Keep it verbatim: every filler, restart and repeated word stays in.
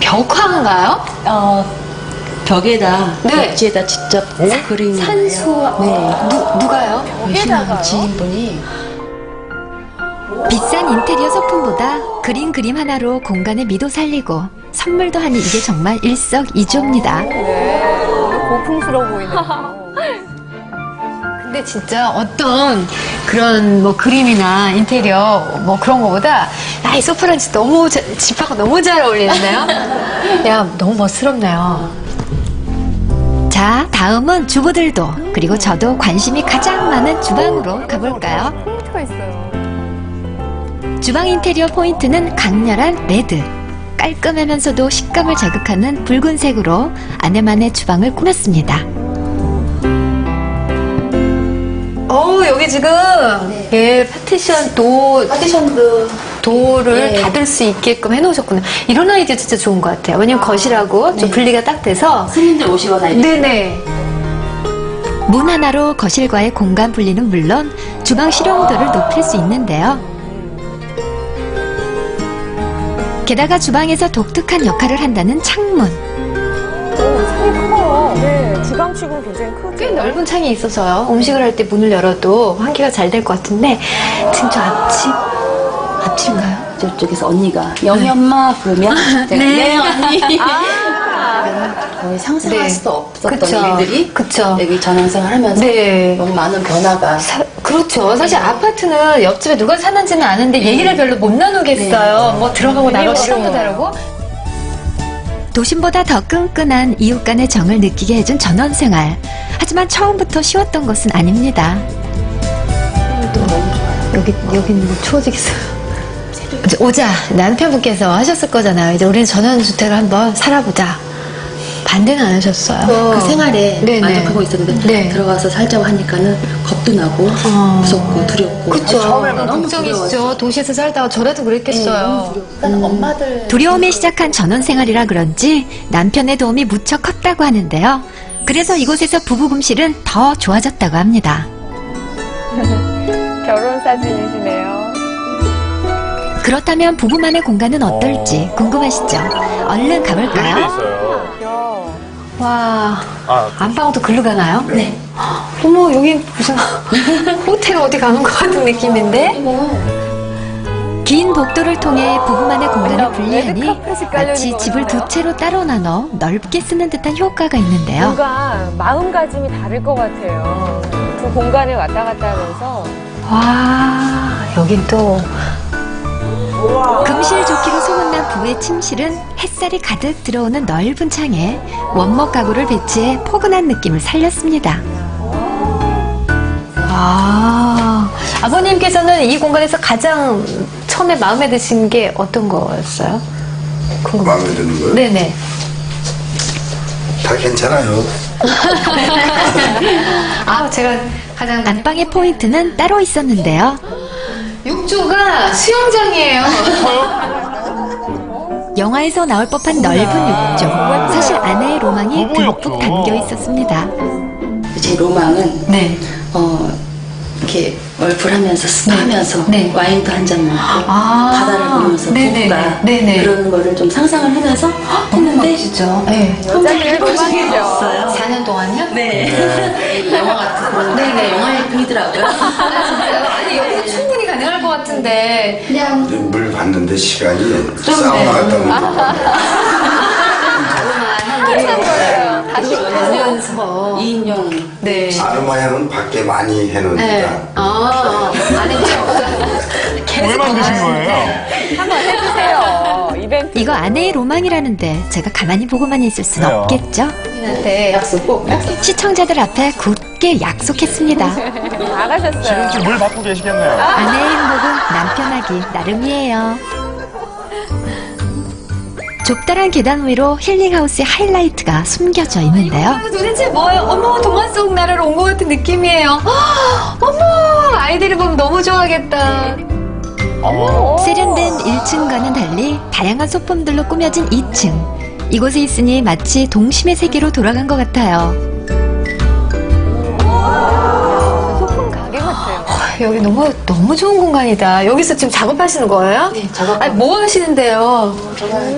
벽, 벽화인가요? 어, 벽에다, 네. 벽지에다 직접 네? 그림. 산소, 네. 누, 누가요? 벽에다가. 지인분이. 비싼 인테리어 소품보다 그린 그림 하나로 공간의 미도 살리고 선물도 하니 이게 정말 일석이조입니다. 네. 고풍스러워 보이네요. 근데 진짜 어떤 그런 뭐 그림이나 인테리어 뭐 그런 거보다 나 이 소파랑 진짜 너무 자, 집하고 너무 잘 어울리는데요? 야, 너무 멋스럽네요. 자, 다음은 주부들도 그리고 저도 관심이 가장 많은 주방으로 가볼까요? 포인트가 있어요. 주방 인테리어 포인트는 강렬한 레드. 깔끔하면서도 식감을 자극하는 붉은색으로 아내만의 주방을 꾸몄습니다. 어우, 여기 지금 네. 예, 파티션 도, 파티션도 도어를 네. 닫을 수 있게끔 해놓으셨군요. 이런 아이디어 진짜 좋은 것 같아요. 왜냐면 아, 거실하고 네. 좀 분리가 딱 돼서 손님들 오시고 다니는 네네. 문 하나로 거실과의 공간 분리는 물론 주방 실용도를 높일 수 있는데요. 게다가 주방에서 독특한 역할을 한다는 창문. 오, 창이 커요. 네, 주방 치고는 굉장히 크죠. 꽤 넓은 창이 있어서요. 음식을 할 때 문을 열어도 환기가 잘 될 것 같은데 지금 저 앞집, 앞집인가요? 저쪽에서 언니가 영희 엄마 부르면 제가 네. 네, 언니. 아 거의 상상할 네. 수도 없었던 그쵸. 일들이 그쵸. 여기 전원생활 하면서 네. 너무 많은 변화가. 사, 그렇죠. 사실 네. 아파트는 옆집에 누가 사는지는 아는데 얘기를 별로 못 나누겠어요. 네. 뭐 들어가고 나가고 시간도 다르고. 도심보다 더 끈끈한 이웃 간의 정을 느끼게 해준 전원생활. 하지만 처음부터 쉬웠던 것은 아닙니다. 또 너무 좋아요. 여기, 여기는 뭐 추워지겠어요. 오자 남편분께서 하셨을 거잖아요. 이제 우리는 전원주택을 한번 살아보자. 반대는 안 하셨어요. 어. 그 생활에 네네. 만족하고 있었는데 네. 들어가서 살자고 하니까는 겁도 나고 어. 무섭고 두렵고. 그렇죠. 걱정이시죠. 도시에서 살다가 저라도 그랬겠어요. 네, 그러니까 음. 엄마들 두려움에 시작한 전원생활이라 그런지 남편의 도움이 무척 컸다고 하는데요. 그래서 이곳에서 부부금실은 더 좋아졌다고 합니다. 결혼 사진이시네요. 그렇다면 부부만의 공간은 어떨지 궁금하시죠? 얼른 가볼까요? 와, 안방도 글로 가나요? 네. 네. 어머, 여기 무슨 호텔 어디 가는 것 같은 느낌인데? 긴 복도를 통해 부부만의 공간을 분리하니 마치 집을 두 채로 따로 나눠 넓게 쓰는 듯한 효과가 있는데요. 뭔가 마음가짐이 다를 것 같아요. 두 공간을 왔다 갔다 하면서. 와, 여긴 또 금실 좋기로 소문난 부부의 침실은 햇살이 가득 들어오는 넓은 창에 원목 가구를 배치해 포근한 느낌을 살렸습니다. 아, 아버님께서는 이 공간에서 가장 처음에 마음에 드신 게 어떤 거였어요? 마음에 드는 거요? 네네. 다 괜찮아요. 아, 제가 가장 안방의 포인트는 따로 있었는데요. 욕조가 수영장이에요. 영화에서 나올 법한 넓은 욕조. 사실 아내의 로망이 듬뿍 담겨 있었습니다. 제 로망은 네. 어, 이렇게 얼굴하면서 스파하면서 네. 와인도 한잔 먹고 아 바다를 보면서 부부가 그런 거를 좀 상상을 하면서 했는데 진짜 여자들의 네. 로망이죠. 사 년 동안요? 네. 영화 같은 그런 네네. 영화의 분이더라고요. 아니 여기 충분히 가능할 것 같은데 그냥 물 봤는데 시간이 사우나 갔다 오는 거예요. 다시 가면서 이 인용 네. 아르마향은 밖에 많이 해놓으니까 네. 아, 아니 물만 드신 거예요? 한번 해주세요. 이벤트. 이거 아내의 로망이라는데 제가 가만히 보고만 있을 순 그래요. 없겠죠? 약속 꼭. 시청자들 앞에 굳게 약속했습니다. 나가셨어요. 지금 좀 물 받고 계시겠네요. 아내의 행복은 남편하기 나름이에요. 좁다란 계단 위로 힐링하우스의 하이라이트가 숨겨져 있는데요. 이거 도대체 뭐예요? 어머, 동화 속 나라로 온 것 같은 느낌이에요. 어머, 아이들이 보면 너무 좋아하겠다. 세련된 일 층과는 달리 다양한 소품들로 꾸며진 이 층. 이곳에 있으니 마치 동심의 세계로 돌아간 것 같아요. 소품 가게 같아요. 어, 여기 너무 너무 좋은 공간이다. 여기서 지금 작업하시는 거예요? 네, 작업. 아니, 뭐 하시는데요? 어,